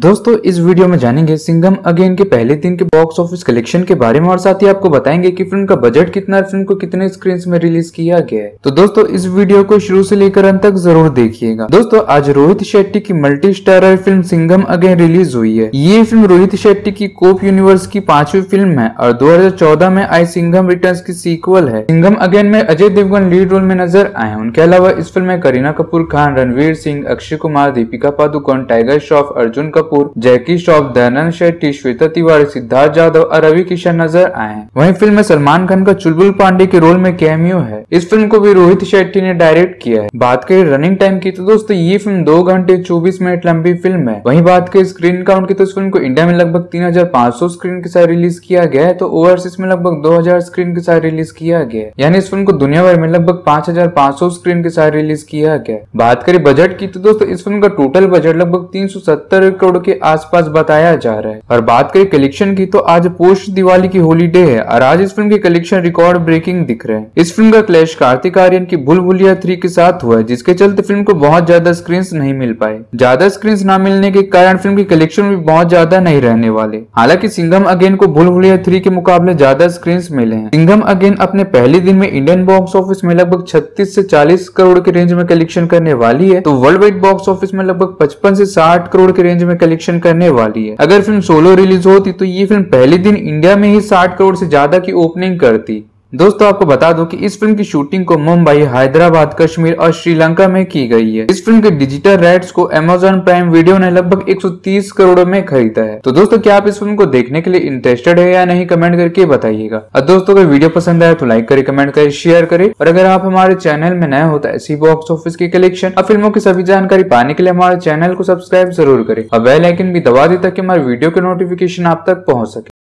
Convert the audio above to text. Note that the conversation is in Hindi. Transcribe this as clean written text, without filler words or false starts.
दोस्तों इस वीडियो में जानेंगे सिंघम अगेन के पहले दिन के बॉक्स ऑफिस कलेक्शन के बारे में और साथ ही आपको बताएंगे कि फिल्म का बजट कितना है, फिल्म को कितने स्क्रीन्स में रिलीज किया गया है। तो दोस्तों इस वीडियो को शुरू से लेकर अंत तक जरूर देखिएगा। दोस्तों आज रोहित शेट्टी की multi starrer film Singham again release हुई है। ये फिल्म रोहित शेट्टी की कोप यूनिवर्स की 5वीं फिल्म है और 2014 में आई सिंघम रिटर्न्स की सीक्वल है। सिंघम अगेन में अजय देवगन लीड रोल में नजर आए। उनके अलावा इस फिल्म में करीना कपूर खान, रणवीर सिंह, अक्षय कुमार, दीपिका पादुकोण, टाइगर श्रॉफ, अर्जुन कपूर, जैकी श्रॉफ, दयानंद शेट्टी, श्वेता तिवारी, सिद्धार्थ यादव और रवि किशन नजर आए। वहीं फिल्म में सलमान खान का चुलबुल पांडे के रोल में कैमियो है। इस फिल्म को भी रोहित शेट्टी ने डायरेक्ट किया है। बात करें रनिंग टाइम की तो दोस्तों ये फिल्म 2 घंटे 24 मिनट लंबी फिल्म है। वहीं बात करें स्क्रीन काउंट की तो इस फिल्म को इंडिया में लगभग 3500 स्क्रीन के साथ रिलीज किया गया है, तो ओवरसीज में लगभग 2000 स्क्रीन के साथ रिलीज किया गया है। यानी इस फिल्म को दुनिया भर में लगभग 5500 स्क्रीन के साथ रिलीज किया गया। बात करें बजट की तो दोस्तों इस फिल्म का टोटल बजट लगभग 370 करोड़ के आसपास बताया जा रहा है। और बात करें कलेक्शन की तो आज पोस्ट दिवाली की हॉलीडे है और आज इस फिल्म के कलेक्शन रिकॉर्ड ब्रेकिंग दिख रहे हैं। इस फिल्म का क्लैश कार्तिक आर्यन की भूल भुलैया 3 के साथ हुआ है, जिसके चलते फिल्म को बहुत ज्यादा स्क्रीन्स नहीं मिल पाए। ज्यादा स्क्रीन्स ना मिलने के कारण फिल्म के कलेक्शन भी बहुत ज्यादा नहीं रहने वाले। हालांकि सिंघम अगेन को भूल भुलैया 3 के मुकाबले ज्यादा स्क्रीन्स मिले हैं। सिंघम अगेन अपने पहले दिन में इंडियन बॉक्स ऑफिस में लगभग 36 से 40 करोड़ के रेंज में कलेक्शन करने वाली है, तो वर्ल्ड वाइड बॉक्स ऑफिस में लगभग 55 से 60 करोड़ के रेंज में कलेक्शन करने वाली है। अगर फिल्म सोलो रिलीज होती तो ये फिल्म पहले दिन इंडिया में ही 60 करोड़ से ज्यादा की ओपनिंग करती। दोस्तों आपको बता दूं कि इस फिल्म की शूटिंग को मुंबई, हैदराबाद, कश्मीर और श्रीलंका में की गई है। इस फिल्म के डिजिटल राइट्स को अमेज़न प्राइम वीडियो ने लगभग 130 करोड़ में खरीदा है। तो दोस्तों क्या आप इस फिल्म को देखने के लिए इंटरेस्टेड है या नहीं, कमेंट करके बताइएगा। और दोस्तों अगर वीडियो पसंद आया तो लाइक करे, कमेंट करे, शेयर करे। और अगर आप हमारे चैनल में नए हो तो ऐसी बॉक्स ऑफिस की कलेक्शन और फिल्मों की सभी जानकारी पाने के लिए हमारे चैनल को सब्सक्राइब जरूर करे और बेल आइकन भी दबा दे ताकि हमारे वीडियो के नोटिफिकेशन आप तक पहुँच सके।